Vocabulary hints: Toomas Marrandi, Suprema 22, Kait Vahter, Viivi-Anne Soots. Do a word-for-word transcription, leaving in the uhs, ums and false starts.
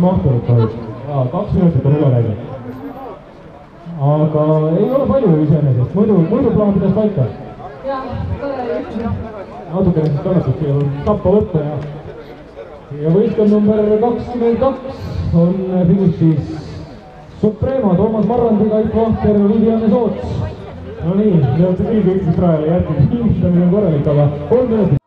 mahtunut kahjuks. Jaa, kaks minutit on üle läinud. Aga ei ole palju iseenesest, muidu, muidu plaan pidas paika. Jaa, tore üks. Natukene siis kannatust siia on tappa võtta ja ja võistkond number kakskümmend kaks on pigus siis Suprema, Toomas Marrandi, Kait Vahter, Viivi-Anne Soots. No nii, see on see kõige üksis rajale, järgmine hindamine on korralik, aga kolm minutit.